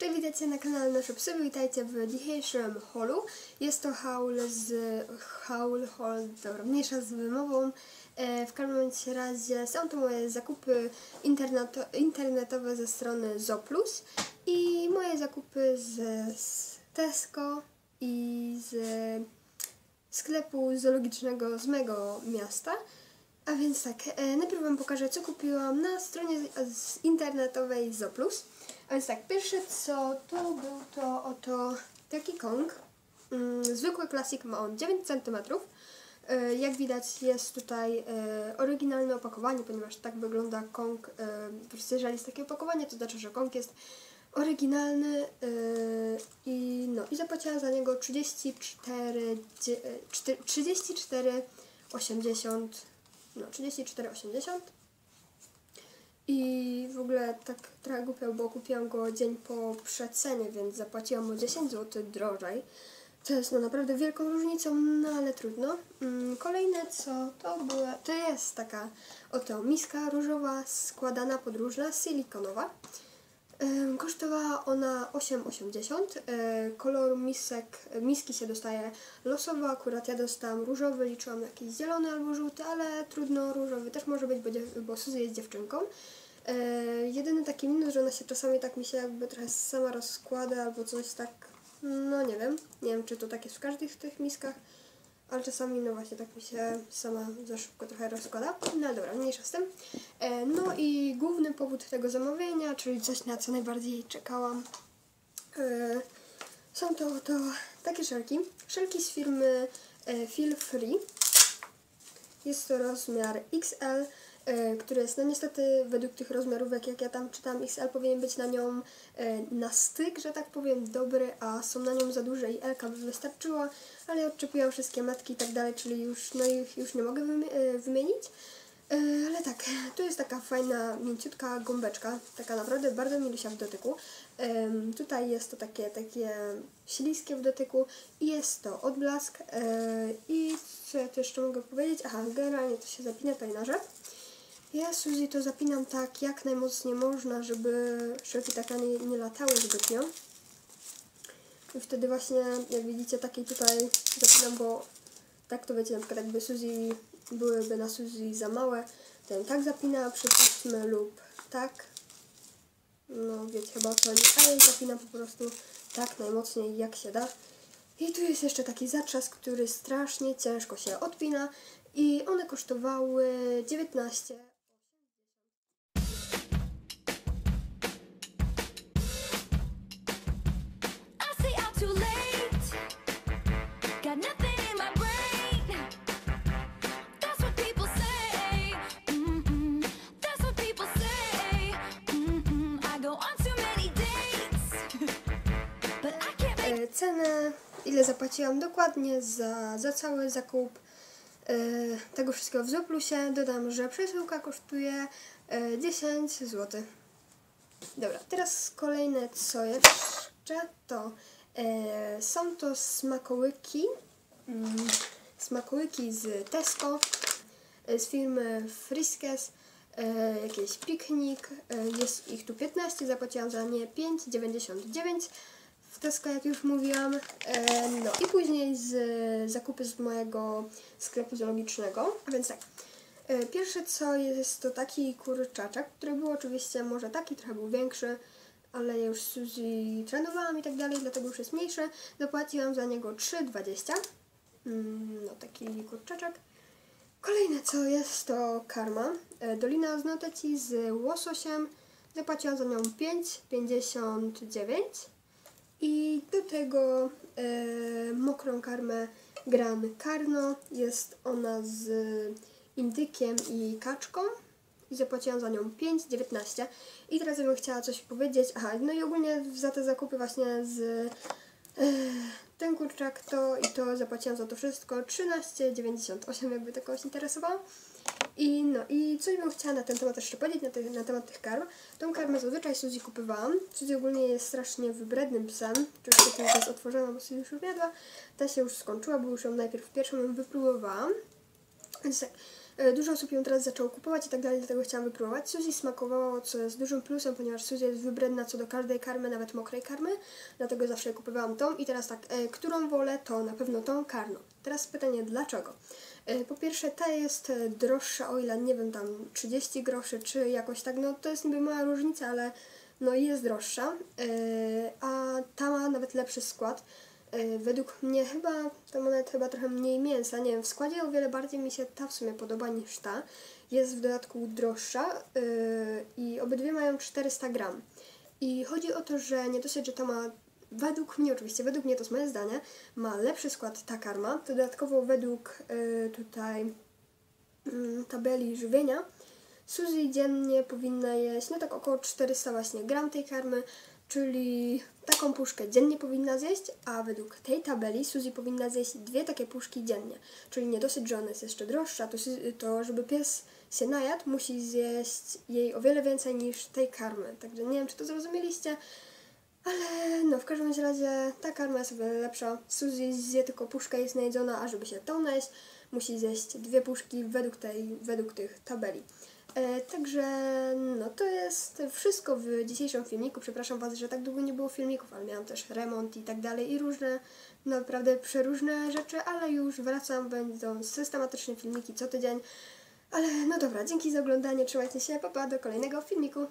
Cześć, witajcie na kanale Nasze Psy, witajcie w dzisiejszym haulu. Jest to haul, dobra, mniejsza z wymową. W każdym razie są to moje zakupy internetowe ze strony Zooplus i moje zakupy z Tesco i z sklepu zoologicznego z mego miasta. A więc tak, najpierw wam pokażę, co kupiłam na stronie internetowej Zooplus. A więc tak, pierwsze co to był, to oto taki Kong. Zwykły klasik, ma on 9 cm. Jak widać jest tutaj oryginalne opakowanie, ponieważ tak wygląda Kong. Po prostu jeżeli jest takie opakowanie, to znaczy, że Kong jest oryginalny. I no, i zapłaciłam za niego 34,80. No, 34,80. I w ogóle tak trochę głupio, bo kupiłam go dzień po przecenie, więc zapłaciłam mu 10 zł drożej. To jest no naprawdę wielką różnicą, no ale trudno. Kolejne co to była, to jest taka oto miska różowa, składana, podróżna, silikonowa. Kosztowała ona 8,80. Kolor miski się dostaje losowo, akurat ja dostałam różowy, liczyłam jakiś zielony albo żółty, ale trudno, różowy też może być, bo Suzy jest dziewczynką. Jedyny taki minus, że ona się czasami tak mi się jakby trochę sama rozkłada albo coś tak, no nie wiem czy to tak jest w każdych tych miskach, ale czasami no właśnie tak mi się sama za szybko trochę rozkłada. No dobra, mniejsza z tym. No i główny powód tego zamówienia, czyli coś na co najbardziej czekałam, są to takie szelki z firmy Feel Free. Jest to rozmiar XL, który jest, no niestety według tych rozmiarów jak ja tam czytam, XL powinien być na nią na styk, że tak powiem, dobry, a są na nią za duże i L-ka by wystarczyła, ale ja odczepiłam wszystkie metki i tak dalej, czyli już, no ich już nie mogę wymienić. Ale tak, tu jest taka fajna, mięciutka gąbeczka, taka naprawdę bardzo milusia w dotyku. Tutaj jest to takie śliskie w dotyku i jest to odblask. I co ja tu jeszcze mogę powiedzieć? Aha, generalnie to się zapina tutaj na rzep. Ja, Suzy, to zapinam tak jak najmocniej można, żeby szelki tak nie latały zbytnio. I wtedy właśnie, jak widzicie, takiej tutaj zapinam, bo tak to wiecie, na przykład jakby Suzy byłyby na Suzy za małe, to ją tak zapina, przypuśćmy, lub tak. No wiecie chyba o co chodzi, ale zapinam po prostu tak najmocniej jak się da. I tu jest jeszcze taki zatrzask, który strasznie ciężko się odpina i one kosztowały 19. Cenę, ile zapłaciłam dokładnie za cały zakup tego wszystkiego w Zooplusie. Dodam, że przesyłka kosztuje 10 zł. Dobra, teraz kolejne co jeszcze, to są to smakołyki. Smakołyki z Tesco, z firmy Friskes. Jakiś piknik, jest ich tu 15, zapłaciłam za nie 5,99 w Tesco, jak już mówiłam. No i później zakupy z mojego sklepu zoologicznego. A więc tak, pierwsze co jest, to taki kurczaczek, który był oczywiście może taki, trochę był większy, ale ja już Suzy trenowałam i tak dalej, dlatego już jest mniejszy. Zapłaciłam za niego 3,20. No taki kurczaczek. Kolejne co jest, to karma Dolina z Noteci z łososiem. Zapłaciłam za nią 5,59. I do tego mokrą karmę Gran Carno. Jest ona z indykiem i kaczką. I zapłaciłam za nią 5,19. I teraz bym chciała coś powiedzieć. Aha, no i ogólnie za te zakupy właśnie z ten kurczak to zapłaciłam za to wszystko 13,98, jakby to kogoś interesowało. I no i coś bym chciała na ten temat jeszcze powiedzieć, na temat tych karm. Tą karmę zazwyczaj Suzy kupowałam. Suzy ogólnie jest strasznie wybrednym psem. Oczywiście ten jest otworzona, bo Suzy już jadła. Ta się już skończyła, bo już ją najpierw pierwszą wypróbowałam. Więc tak, Dużo osób ją teraz zaczęło kupować i tak dalej, dlatego chciałam wypróbować. Suzy smakowało, co jest dużym plusem, ponieważ Suzy jest wybredna co do każdej karmy, nawet mokrej karmy, dlatego zawsze kupowałam tą i teraz tak, którą wolę, to na pewno tą Carno. Teraz pytanie, dlaczego? Po pierwsze, ta jest droższa, o ile nie wiem, tam 30 groszy czy jakoś tak, no to jest niby mała różnica, ale no jest droższa, a ta ma nawet lepszy skład. Według mnie chyba, to ma nawet chyba trochę mniej mięsa, nie wiem, w składzie o wiele bardziej mi się ta w sumie podoba niż ta. Jest w dodatku droższa i obydwie mają 400 gram. I chodzi o to, że nie dosyć, że ta ma, według mnie oczywiście, według mnie to jest moje zdanie, ma lepszy skład ta karma. To dodatkowo według tutaj tabeli żywienia Suzy dziennie powinna jeść, no tak około 400 właśnie gram tej karmy, czyli taką puszkę dziennie powinna zjeść, a według tej tabeli Suzy powinna zjeść dwie takie puszki dziennie. Czyli nie dosyć, że ona jest jeszcze droższa, to żeby pies się najadł, musi zjeść jej o wiele więcej niż tej karmy. Także nie wiem, czy to zrozumieliście, ale no w każdym razie ta karma jest o wiele lepsza. Suzy zje tylko puszkę, jest najedzona, a żeby się tą najeść, musi zjeść dwie puszki według tych tabeli. Także no to jest wszystko w dzisiejszym filmiku. Przepraszam Was, że tak długo nie było filmików, ale miałam też remont i tak dalej i różne, naprawdę przeróżne rzeczy, ale już wracam, będą systematyczne filmiki co tydzień. Ale no dobra, dzięki za oglądanie, trzymajcie się, pa pa, do kolejnego filmiku.